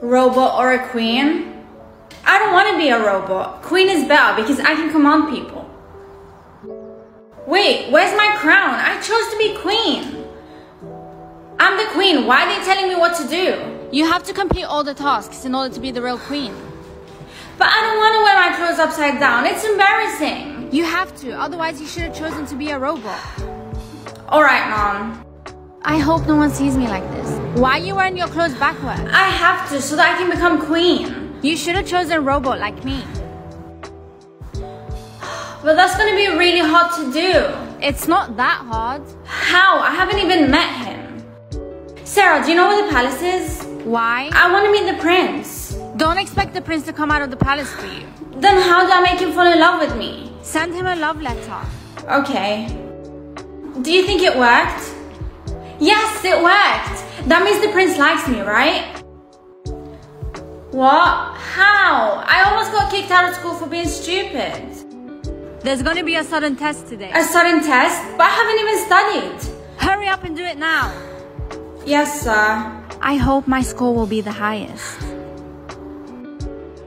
Robot or a queen? I don't want to be a robot. Queen is better because I can command people. Wait, where's my crown? I chose to be queen. I'm the queen. Why are they telling me what to do? You have to complete all the tasks in order to be the real queen. But I don't want to wear my clothes upside down. It's embarrassing. You have to, otherwise you should have chosen to be a robot. Alright, Mom. I hope no one sees me like this. Why are you wearing your clothes backwards? I have to, so that I can become queen. You should have chosen a robot like me. But that's gonna be really hard to do. It's not that hard. How? I haven't even met him. Sarah, do you know where the palace is? Why? I want to meet the prince. Don't expect the prince to come out of the palace for you. Then how do I make him fall in love with me? Send him a love letter. Okay. Do you think it worked? Yes, it worked! That means the prince likes me, right? What? How? I almost got kicked out of school for being stupid. There's gonna be a sudden test today. A sudden test? But I haven't even studied. Hurry up and do it now. Yes, sir. I hope my score will be the highest.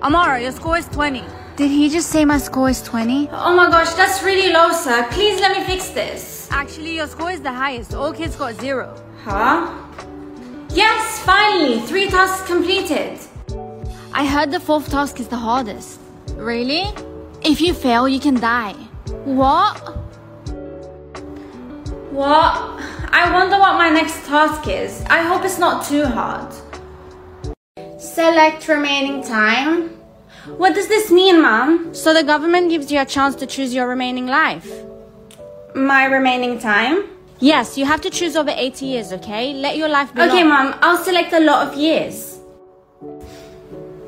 Amara, your score is 20. Did he just say my score is 20? Oh my gosh, that's really low, sir. Please let me fix this. Actually, your score is the highest. All kids got 0. Huh? Yes, finally! 3 tasks completed. I heard the 4th task is the hardest. Really? If you fail, you can die. What? What? I wonder what my next task is. I hope it's not too hard. Select remaining time. What does this mean, Mom? So the government gives you a chance to choose your remaining life. My remaining time? Yes, you have to choose over 80 years, okay? Let your life be long. Okay, Mom, I'll select a lot of years.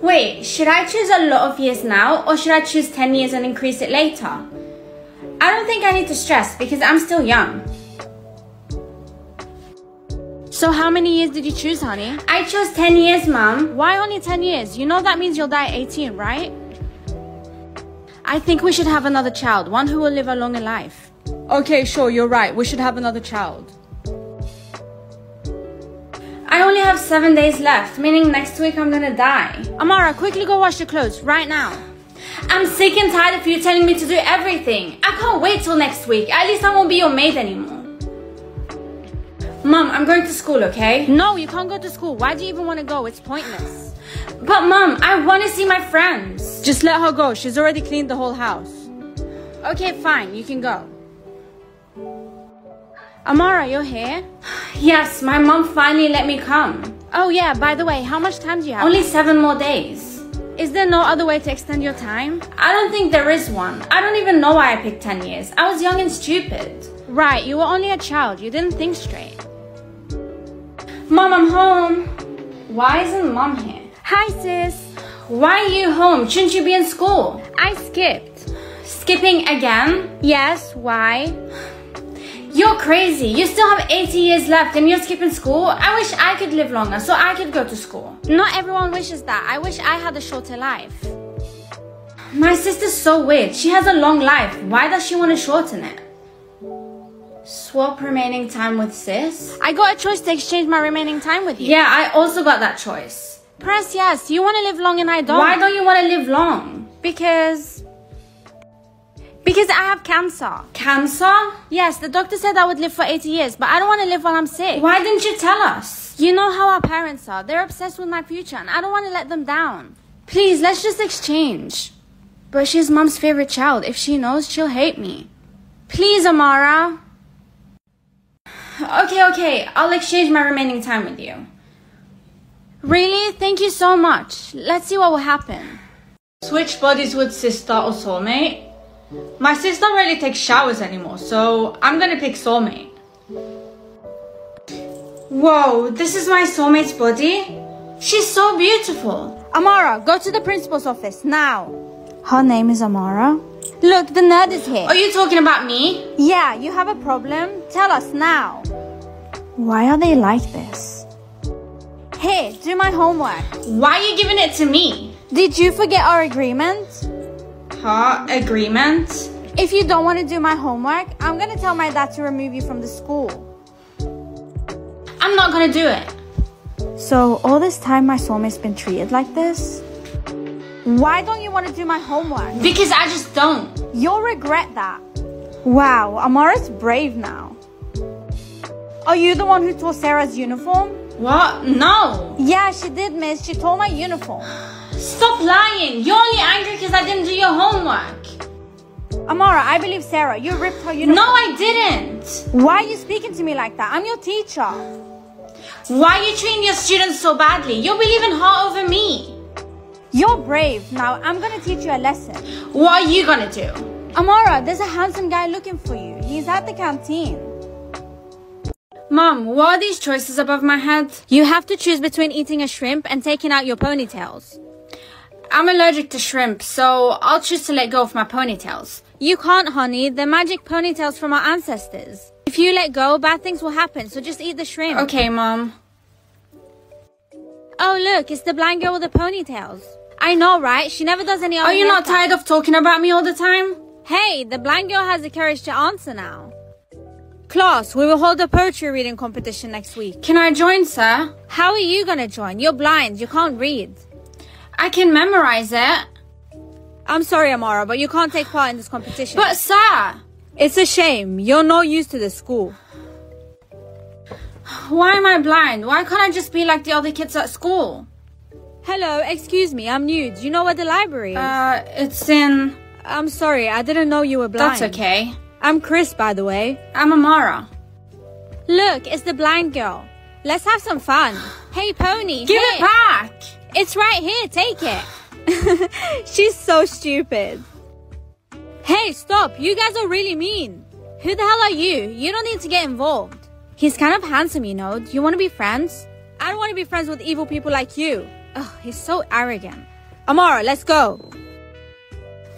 Wait, should I choose a lot of years now, or should I choose 10 years and increase it later? I don't think I need to stress because I'm still young. So how many years did you choose, honey? I chose 10 years, Mom. Why only 10 years? You know that means you'll die at 18, right? I think we should have another child, one who will live a longer life. Okay, sure, you're right. We should have another child. I only have 7 days left, meaning next week I'm gonna die. Amara, quickly go wash your clothes, right now. I'm sick and tired of you telling me to do everything. I can't wait till next week. At least I won't be your maid anymore. Mom, I'm going to school, okay? No, you can't go to school. Why do you even want to go? It's pointless. But Mom, I want to see my friends. Just let her go. She's already cleaned the whole house. Okay, fine. You can go. Amara, you're here? Yes, my mom finally let me come. Oh yeah, by the way, how much time do you have? Only 7 more days. Is there no other way to extend your time? I don't think there is one. I don't even know why I picked 10 years. I was young and stupid. Right, you were only a child. You didn't think straight. Mom, I'm home. Why isn't Mom here? Hi, sis. Why are you home? Shouldn't you be in school? I skipped. Skipping again? Yes, why? You're crazy. You still have 80 years left and you're skipping school? I wish I could live longer so I could go to school. Not everyone wishes that. I wish I had a shorter life. My sister's so weird. She has a long life. Why does she want to shorten it? Swap remaining time with sis? I got a choice to exchange my remaining time with you. Yeah, I also got that choice. Press yes. You want to live long and I don't. Why don't you want to live long? Because I have cancer. Cancer? Yes, the doctor said I would live for 80 years, but I don't want to live while I'm sick. Why didn't you tell us? You know how our parents are. They're obsessed with my future and I don't want to let them down. Please, let's just exchange. But she's Mom's favorite child. If she knows, she'll hate me. Please, Amara. Okay, I'll exchange my remaining time with you. Really? Thank you so much. Let's see what will happen. Switch bodies with sister or soulmate? My sister rarely takes showers anymore, so I'm gonna pick soulmate. Whoa, this is my soulmate's body? She's so beautiful. Amara, go to the principal's office now. Her name is Amara. Look, the nerd is here. Are you talking about me? Yeah, you have a problem? Tell us now. Why are they like this? Here, do my homework. Why are you giving it to me? Did you forget our agreement? Huh? Agreement? If you don't want to do my homework, I'm going to tell my dad to remove you from the school. I'm not going to do it. So all this time my soulmate's been treated like this? Why don't you want to do my homework? Because I just don't. You'll regret that. Wow, Amara's brave now. Are you the one who tore Sarah's uniform? What? No. Yeah, she did, miss. She tore my uniform. Stop lying. You're only angry because I didn't do your homework. Amara, I believe Sarah. You ripped her uniform. No, I didn't. Why are you speaking to me like that? I'm your teacher. Why are you treating your students so badly? You're believing her over me. You're brave. Now, I'm going to teach you a lesson. What are you going to do? Amara, there's a handsome guy looking for you. He's at the canteen. Mom, what are these choices above my head? You have to choose between eating a shrimp and taking out your ponytails. I'm allergic to shrimp, so I'll choose to let go of my ponytails. You can't, honey. They're magic ponytails from our ancestors. If you let go, bad things will happen, so just eat the shrimp. Okay, Mom. Oh, look, it's the blind girl with the ponytails. I know, right? She never does any other. Are you not tired of talking about me all the time? Hey, the blind girl has the courage to answer now. Class, we will hold a poetry reading competition next week. Can I join, sir? How are you gonna join? You're blind. You can't read. I can memorize it. I'm sorry, Amara, but you can't take part in this competition. But, sir! It's a shame. You're no use to the school. Why am I blind? Why can't I just be like the other kids at school? Hello, excuse me, I'm new. Do you know where the library is? It's in... I'm sorry, I didn't know you were blind. That's okay. I'm Chris, by the way. I'm Amara. Look, it's the blind girl. Let's have some fun. Hey, pony. Give it back. It's right here. Take it. She's so stupid. Hey, stop. You guys are really mean. Who the hell are you? You don't need to get involved. He's kind of handsome, you know. Do you want to be friends? I don't want to be friends with evil people like you. Ugh, he's so arrogant. Amara, let's go.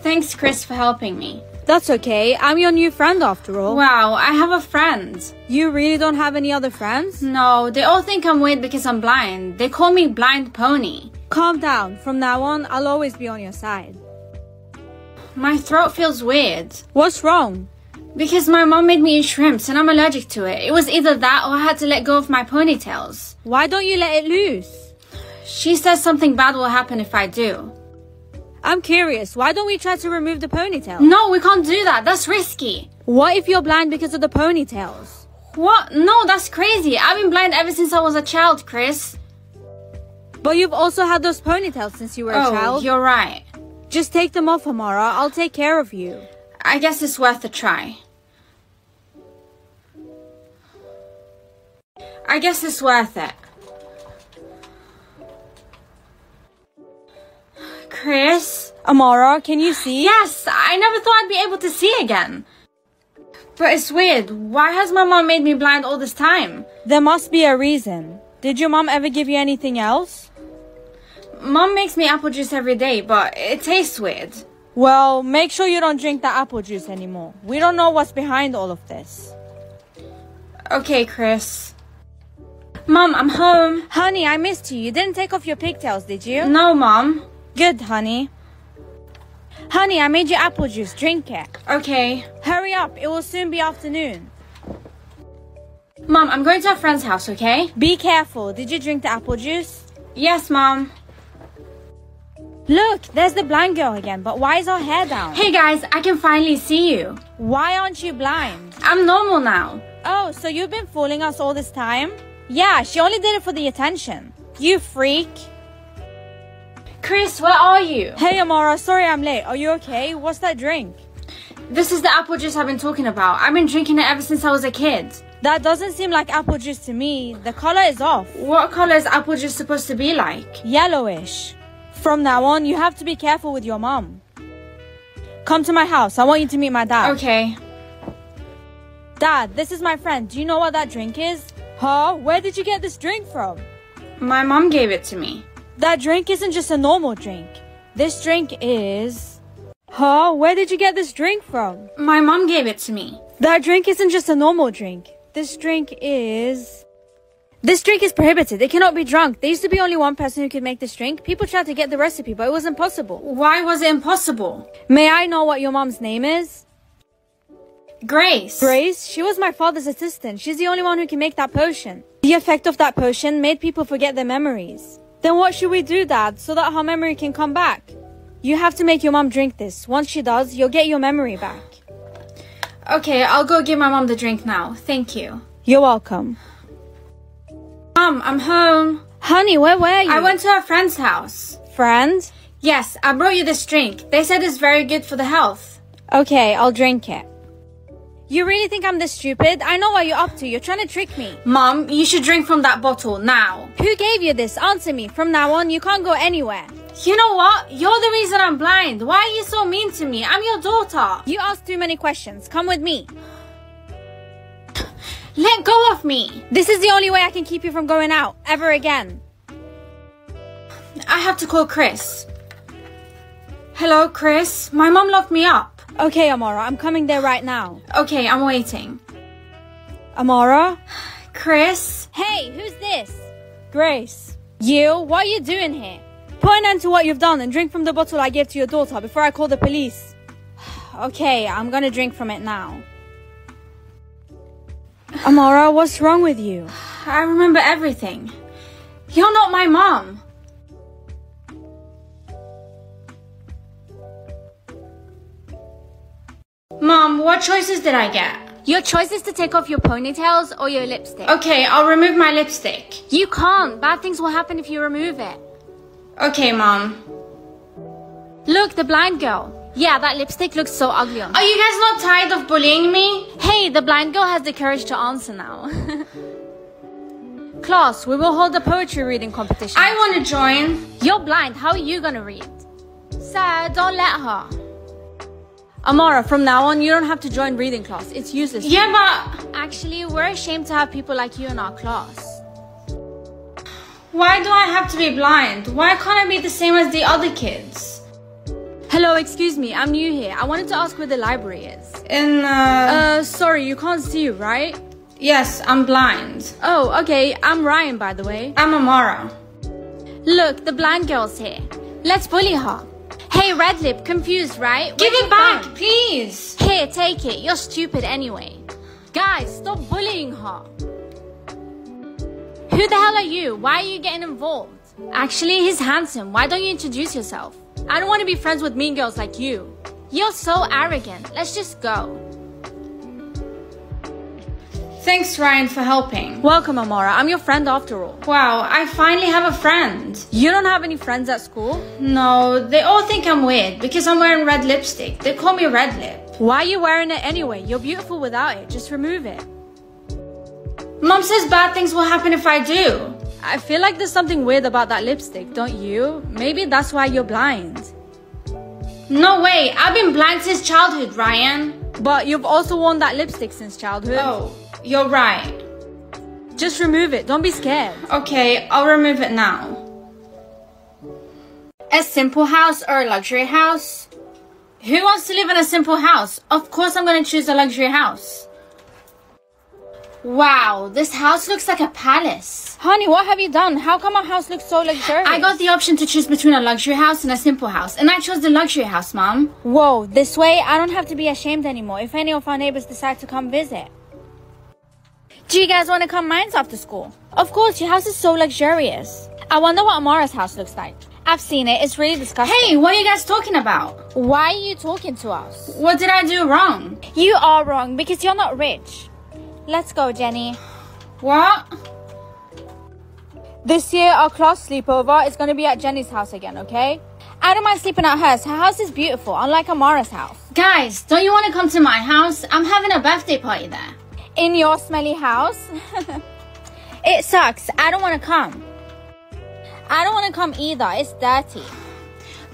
Thanks, Chris, for helping me. That's okay. I'm your new friend after all. Wow, I have a friend. You really don't have any other friends? No, they all think I'm weird because I'm blind. They call me Blind Pony. Calm down. From now on, I'll always be on your side. My throat feels weird. What's wrong? Because my mom made me eat shrimps and I'm allergic to it. It was either that or I had to let go of my ponytails. Why don't you let it loose? She says something bad will happen if I do. I'm curious, why don't we try to remove the ponytails? No, we can't do that. That's risky. What if you're blind because of the ponytails? What? No, that's crazy. I've been blind ever since I was a child, Chris. But you've also had those ponytails since you were a child. Oh, you're right. Just take them off, Amara. I'll take care of you. I guess it's worth a try. I guess it's worth it. Chris? Amara, can you see? Yes, I never thought I'd be able to see again. But it's weird. Why has my mom made me blind all this time? There must be a reason. Did your mom ever give you anything else? Mom makes me apple juice every day, but it tastes weird. Well, make sure you don't drink the apple juice anymore. We don't know what's behind all of this. Okay, Chris. Mom, I'm home. Honey, I missed you. You didn't take off your pigtails, did you? No, Mom. Good, honey. Honey, I made you apple juice. Drink it. Okay. Hurry up. It will soon be afternoon. Mom, I'm going to a friend's house, okay? Be careful. Did you drink the apple juice? Yes, Mom. Look, there's the blind girl again, but why is her hair down? Hey, guys, I can finally see you. Why aren't you blind? I'm normal now. Oh, so you've been fooling us all this time? Yeah, she only did it for the attention. You freak. Chris, where are you? Hey, Amara, sorry I'm late. Are you okay? What's that drink? This is the apple juice I've been talking about. I've been drinking it ever since I was a kid. That doesn't seem like apple juice to me. The color is off. What color is apple juice supposed to be like? Yellowish. From now on, you have to be careful with your mom. Come to my house. I want you to meet my dad. Okay. Dad, this is my friend. Do you know what that drink is? Huh? Where did you get this drink from? My mom gave it to me. That drink isn't just a normal drink. This drink is... Huh? Where did you get this drink from? My mom gave it to me. That drink isn't just a normal drink. This drink is... This drink is prohibited. It cannot be drunk. There used to be only one person who could make this drink. People tried to get the recipe, but it was impossible. Why was it impossible? May I know what your mom's name is? Grace. Grace? She was my father's assistant. She's the only one who can make that potion. The effect of that potion made people forget their memories. Then what should we do, Dad, so that her memory can come back? You have to make your mom drink this. Once she does, you'll get your memory back. Okay, I'll go give my mom the drink now. Thank you. You're welcome. Mom, I'm home. Honey, where were you? I went to a friend's house. Friend? Yes, I brought you this drink. They said it's very good for the health. Okay, I'll drink it. You really think I'm this stupid? I know what you're up to. You're trying to trick me. Mom, you should drink from that bottle now. Who gave you this? Answer me. From now on, you can't go anywhere. You know what? You're the reason I'm blind. Why are you so mean to me? I'm your daughter. You asked too many questions. Come with me. Let go of me. This is the only way I can keep you from going out ever again. I have to call Chris. Hello, Chris. My mom locked me up. Okay, Amara, I'm coming there right now. Okay, I'm waiting. Amara? Chris? Hey, who's this? Grace. You? What are you doing here? Put an end to what you've done and drink from the bottle I gave to your daughter before I call the police. Okay, I'm gonna drink from it now. Amara, what's wrong with you? I remember everything. You're not my mom. Mom, what choices did I get? Your choice is to take off your ponytails or your lipstick. Okay, I'll remove my lipstick. You can't. Bad things will happen if you remove it. Okay, Mom. Look, the blind girl. Yeah, that lipstick looks so ugly on her. Are you guys not tired of bullying me? Hey, the blind girl has the courage to answer now. Class, we will hold a poetry reading competition. I want to join. You're blind. How are you going to read? Sir, don't let her. Amara, from now on, you don't have to join reading class. It's useless. Yeah, but... Actually, we're ashamed to have people like you in our class. Why do I have to be blind? Why can't I be the same as the other kids? Hello, excuse me. I'm new here. I wanted to ask where the library is. Sorry, you can't see, right? Yes, I'm blind. Oh, okay. I'm Ryan, by the way. I'm Amara. Look, the blind girl's here. Let's bully her. Hey, Red Lip, confused, right? Give it back, please! Here, take it. You're stupid anyway. Guys, stop bullying her. Who the hell are you? Why are you getting involved? Actually, he's handsome. Why don't you introduce yourself? I don't want to be friends with mean girls like you. You're so arrogant. Let's just go. Thanks, Ryan, for helping. Welcome, Amara. I'm your friend after all. Wow, I finally have a friend. You don't have any friends at school? No, they all think I'm weird because I'm wearing red lipstick. They call me Red Lip. Why are you wearing it anyway? You're beautiful without it. Just remove it. Mom says bad things will happen if I do. I feel like there's something weird about that lipstick, don't you? Maybe that's why you're blind. No way. I've been blind since childhood, Ryan. But you've also worn that lipstick since childhood. Oh. You're right. Just remove it. Don't be scared. Okay, I'll remove it now. A simple house or a luxury house? Who wants to live in a simple house? Of course I'm going to choose a luxury house. Wow, this house looks like a palace. Honey, what have you done? How come our house looks so luxurious? I got the option to choose between a luxury house and a simple house, and I chose the luxury house, Mom. Whoa, this way I don't have to be ashamed anymore if any of our neighbors decide to come visit. Do you guys want to come mines after school? Of course, your house is so luxurious. I wonder what Amara's house looks like. I've seen it. It's really disgusting. Hey, what are you guys talking about? Why are you talking to us? What did I do wrong? You are wrong because you're not rich. Let's go, Jenny. What? This year, our class sleepover is going to be at Jenny's house again, okay? I don't mind sleeping at hers. Her house is beautiful, unlike Amara's house. Guys, don't you want to come to my house? I'm having a birthday party there. In your smelly house? It sucks. I don't want to come. I don't want to come either. It's dirty.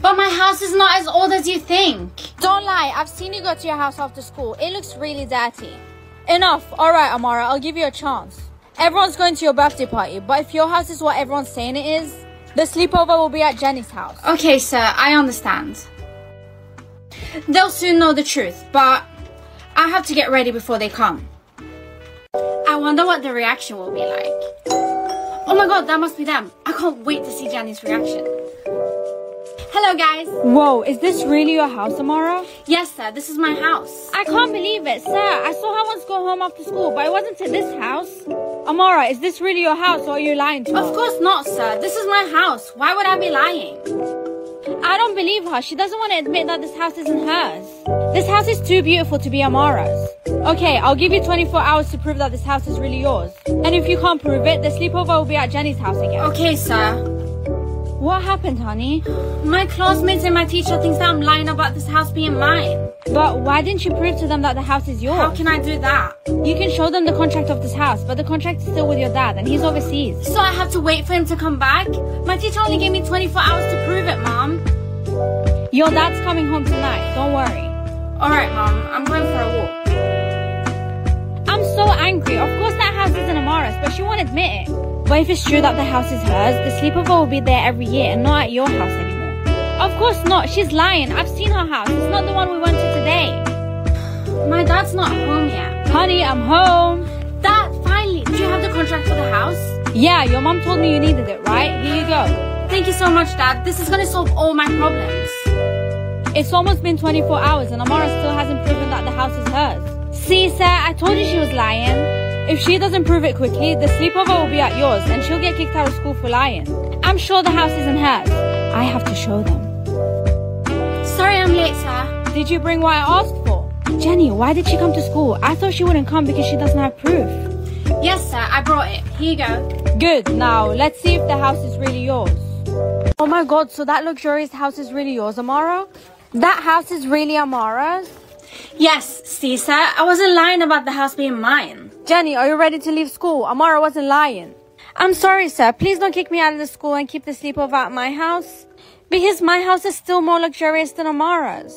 But my house is not as old as you think. Don't lie. I've seen you go to your house after school. It looks really dirty. Enough. All right, Amara. I'll give you a chance. Everyone's going to your birthday party, but if your house is what everyone's saying it is, the sleepover will be at Jenny's house. Okay, sir. I understand. They'll soon know the truth, but I have to get ready before they come. I wonder what the reaction will be like. Oh my god, that must be them. I can't wait to see Jenny's reaction. Hello guys. Whoa, is this really your house, Amara? Yes, sir, this is my house. I can't believe it, sir. I saw her once go home after school, but it wasn't to this house. Amara, is this really your house or are you lying to me? Of course not, sir. This is my house. Why would I be lying? I don't believe her. She doesn't want to admit that this house isn't hers. This house is too beautiful to be Amara's. Okay, I'll give you 24 hours to prove that this house is really yours. And if you can't prove it, the sleepover will be at Jenny's house again. Okay, sir. What happened, honey? My classmates and my teacher thinks that I'm lying about this house being mine. But why didn't you prove to them that the house is yours? How can I do that? You can show them the contract of this house, but the contract is still with your dad and he's overseas. So I have to wait for him to come back? My teacher only gave me 24 hours to prove it, Mom. Your dad's coming home tonight, don't worry. Alright, Mom, I'm going for a walk. I'm so angry. Of course that house isn't Amara's, but she won't admit it. But if it's true that the house is hers, the sleepover will be there every year and not at your house anymore. Of course not. She's lying. I've seen her house. It's not the one we went to today. My dad's not home yet. Honey, I'm home. Dad, finally. Did you have the contract for the house? Yeah, your mom told me you needed it, right? Here you go. Thank you so much, Dad. This is gonna solve all my problems. It's almost been 24 hours and Amara still hasn't proven that the house is hers. See, sir, I told you she was lying. If she doesn't prove it quickly, the sleepover will be at yours and she'll get kicked out of school for lying. I'm sure the house isn't hers. I have to show them. Sorry I'm late, sir. Did you bring what I asked for? Jenny, why did she come to school? I thought she wouldn't come because she doesn't have proof. Yes, sir, I brought it. Here you go. Good. Now, let's see if the house is really yours. Oh my God, so that luxurious house is really yours, Amara? That house is really Amara's? Yes, see, sir, I wasn't lying about the house being mine. Jenny, are you ready to leave school? Amara wasn't lying. I'm sorry, sir. Please don't kick me out of the school and keep the sleepover at my house. Because my house is still more luxurious than Amara's.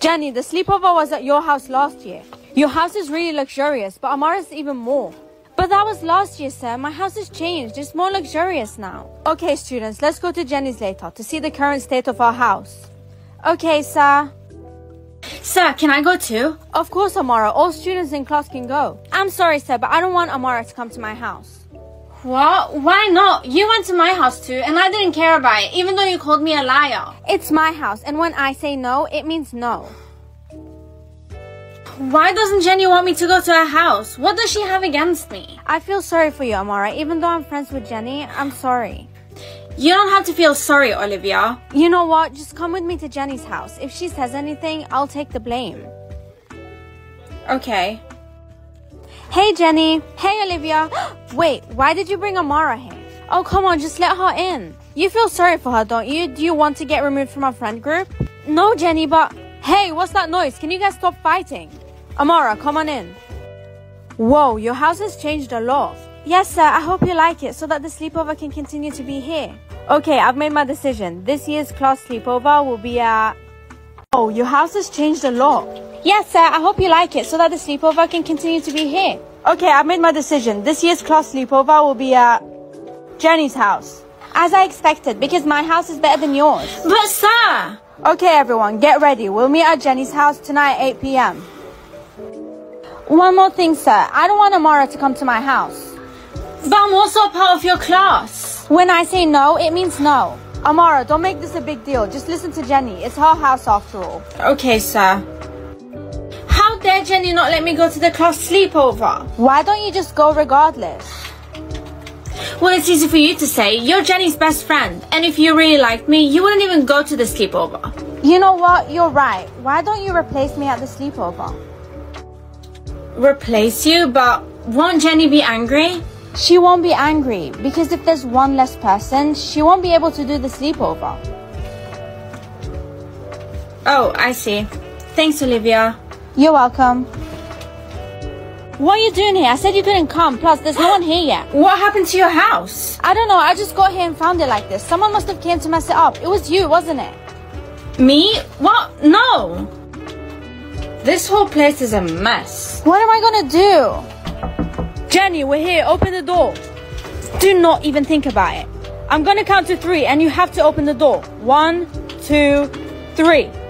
Jenny, the sleepover was at your house last year. Your house is really luxurious, but Amara's even more. But that was last year, sir. My house has changed. It's more luxurious now. Okay, students, let's go to Jenny's later to see the current state of our house. Okay, sir. Sir, can I go too? Of course, Amara. All students in class can go. I'm sorry, sir, but I don't want Amara to come to my house. What? Why not? You went to my house too, and I didn't care about it, even though you called me a liar. It's my house, and when I say no, it means no. Why doesn't Jenny want me to go to her house? What does she have against me? I feel sorry for you, Amara. Even though I'm friends with Jenny, I'm sorry. You don't have to feel sorry, Olivia. You know what? Just come with me to Jenny's house. If she says anything, I'll take the blame. Okay. Hey, Jenny. Hey, Olivia. Wait, why did you bring Amara here? Oh, come on, just let her in. You feel sorry for her, don't you? Do you want to get removed from our friend group? No, Jenny, but... Hey, what's that noise? Can you guys stop fighting? Amara, come on in. Whoa, your house has changed a lot. Yes, sir, I hope you like it so that the sleepover can continue to be here. Okay, I've made my decision. This year's class sleepover will be at... Oh, your house has changed a lot. Yes, sir, I hope you like it so that the sleepover can continue to be here. Okay, I've made my decision. This year's class sleepover will be at... Jenny's house. As I expected, because my house is better than yours. But, sir! Okay, everyone, get ready. We'll meet at Jenny's house tonight at 8 p.m. One more thing, sir. I don't want Amara to come to my house. But I'm also a part of your class. When I say no, it means no. Amara, don't make this a big deal. Just listen to Jenny. It's her house after all. Okay, sir. How dare Jenny not let me go to the class sleepover? Why don't you just go regardless? Well, it's easy for you to say. You're Jenny's best friend. And if you really liked me, you wouldn't even go to the sleepover. You know what? You're right. Why don't you replace me at the sleepover? Replace you? But won't Jenny be angry? She won't be angry, because if there's one less person, she won't be able to do the sleepover. Oh, I see. Thanks, Olivia. You're welcome. What are you doing here? I said you couldn't come, plus there's no one here yet. What happened to your house? I don't know, I just got here and found it like this. Someone must have came to mess it up. It was you, wasn't it? Me? What? No! This whole place is a mess. What am I gonna do? Jenny, we're here. Open the door. Do not even think about it. I'm going to count to 3 and you have to open the door. 1, 2, 3.